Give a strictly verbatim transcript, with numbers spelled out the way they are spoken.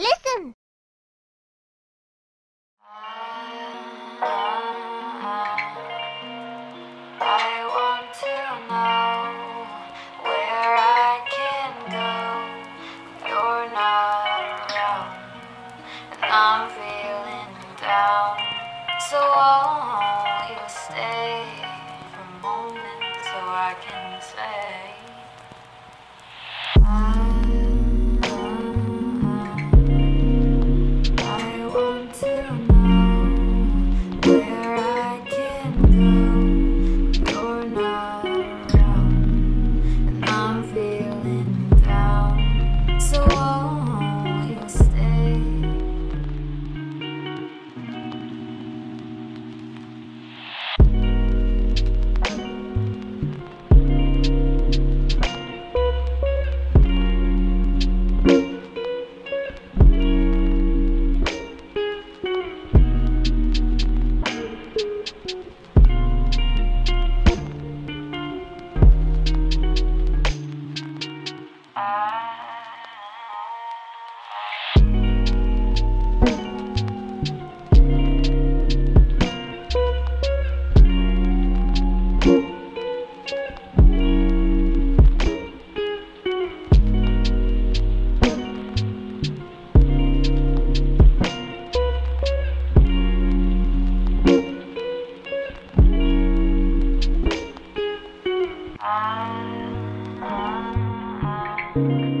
Listen! I want to know where I can go. You're not around, and I'm feeling down. So won't you stay for a moment so I can say? Thank you.